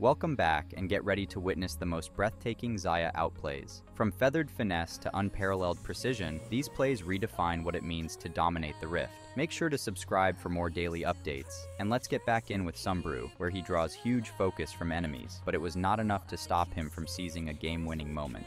Welcome back and get ready to witness the most breathtaking Xayah outplays. From feathered finesse to unparalleled precision, these plays redefine what it means to dominate the rift. Make sure to subscribe for more daily updates, and let's get back in with Sunbrew, where he draws huge focus from enemies, but it was not enough to stop him from seizing a game-winning moment.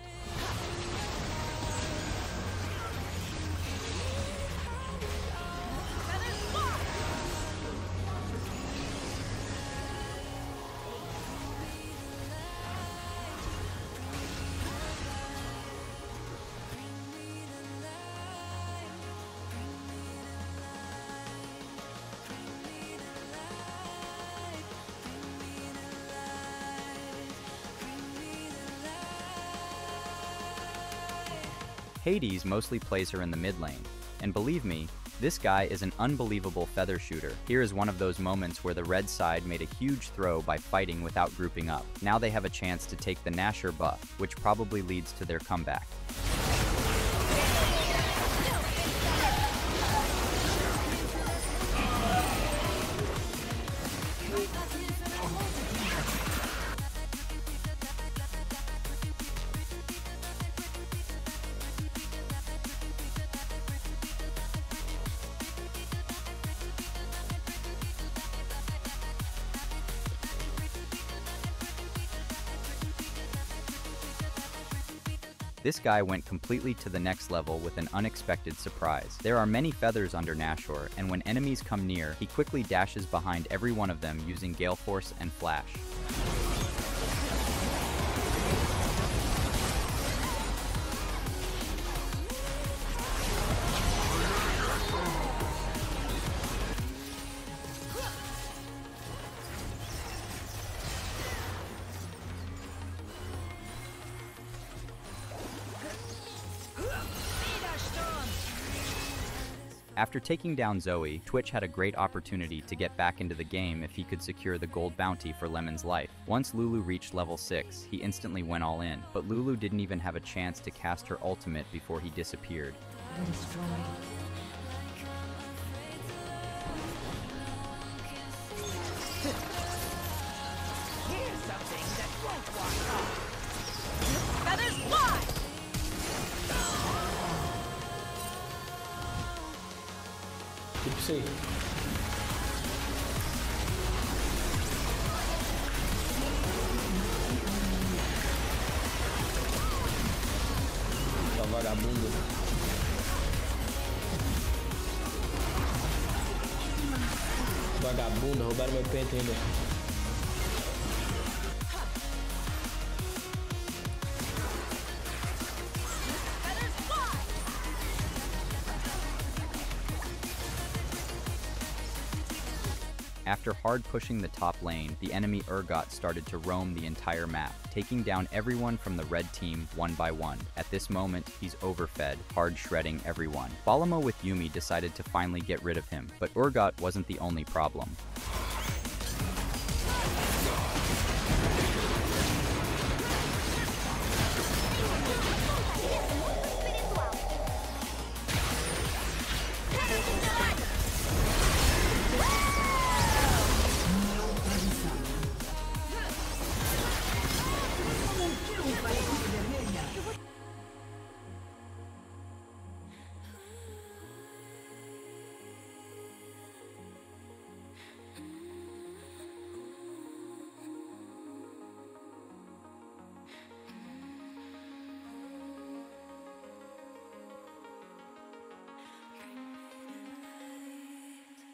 Hades mostly plays her in the mid lane, and believe me, this guy is an unbelievable feather shooter. Here is one of those moments where the red side made a huge throw by fighting without grouping up. Now they have a chance to take the Nashor buff, which probably leads to their comeback. This guy went completely to the next level with an unexpected surprise. There are many feathers under Nashor, and when enemies come near, he quickly dashes behind every one of them using Gale Force and Flash. After taking down Zoe, Twitch had a great opportunity to get back into the game if he could secure the gold bounty for Lemon's life. Once Lulu reached level 6, he instantly went all in, but Lulu didn't even have a chance to cast her ultimate before he disappeared. Vagabundo, roubaram meu pente ainda. After hard pushing the top lane, the enemy Urgot started to roam the entire map, taking down everyone from the red team one by one. At this moment, he's overfed, hard shredding everyone. Balamo with Yuumi decided to finally get rid of him, but Urgot wasn't the only problem.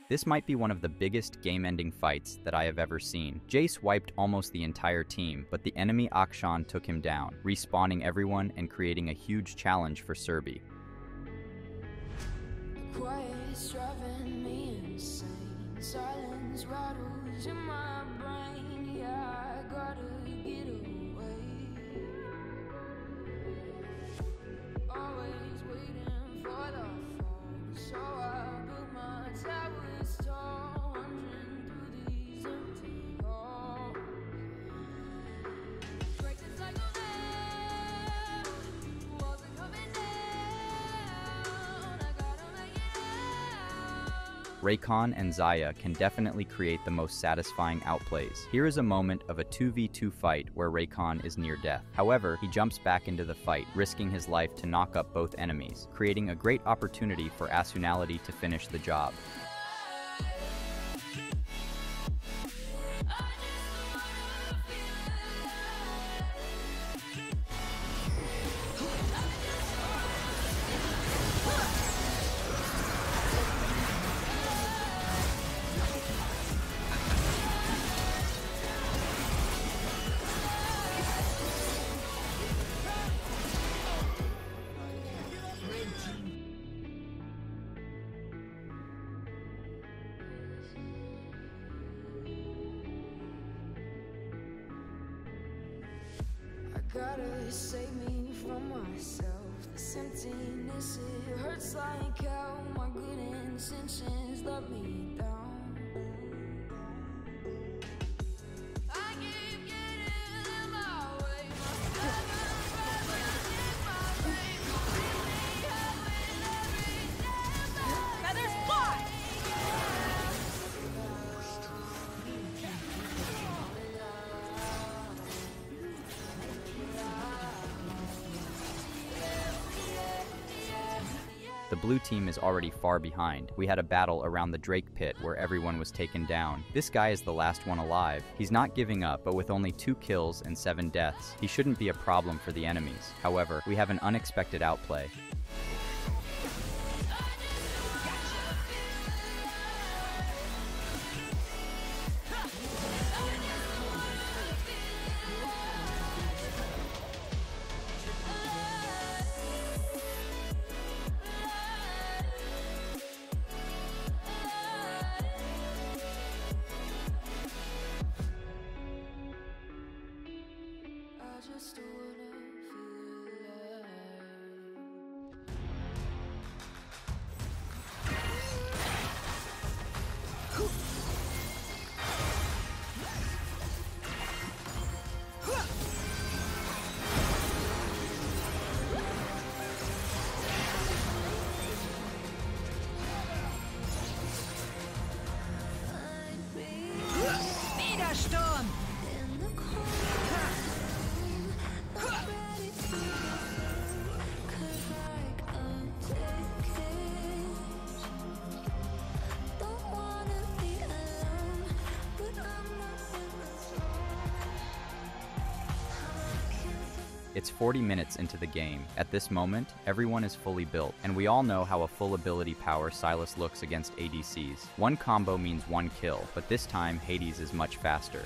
This might be one of the biggest game-ending fights that I have ever seen. Jace wiped almost the entire team, but the enemy Akshan took him down, respawning everyone and creating a huge challenge for Serbi. Rakan and Xayah can definitely create the most satisfying outplays. Here is a moment of a 2v2 fight where Rakan is near death. However, he jumps back into the fight, risking his life to knock up both enemies, creating a great opportunity for Asunality to finish the job. Gotta save me from myself. This emptiness, it hurts like how my good intentions let me down. I keep getting in my way. My stubborn brothers in my veins will see me helping every step I take. Now there's blood! The blue team is already far behind. We had a battle around the Drake pit where everyone was taken down. This guy is the last one alive. He's not giving up, but with only 2 kills and 7 deaths, he shouldn't be a problem for the enemies. However, we have an unexpected outplay. It's 40 minutes into the game. At this moment, everyone is fully built, and we all know how a full ability power Silas looks against ADCs. 1 combo means 1 kill, but this time Hades is much faster.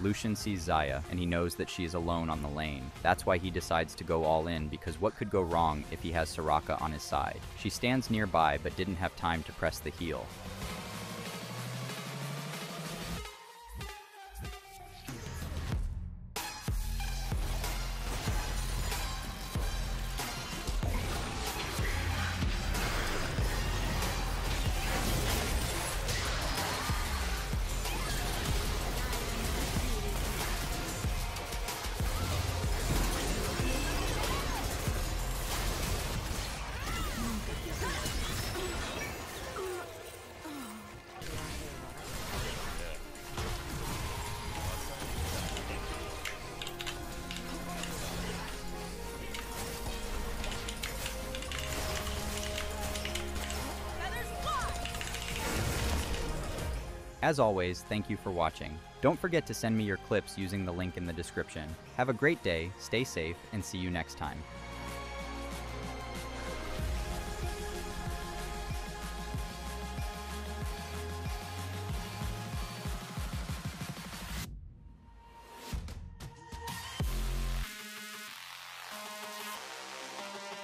Lucian sees Xayah, and he knows that she is alone on the lane. That's why he decides to go all in, because what could go wrong if he has Soraka on his side? She stands nearby, but didn't have time to press the heal. As always, thank you for watching. Don't forget to send me your clips using the link in the description. Have a great day, stay safe, and see you next time.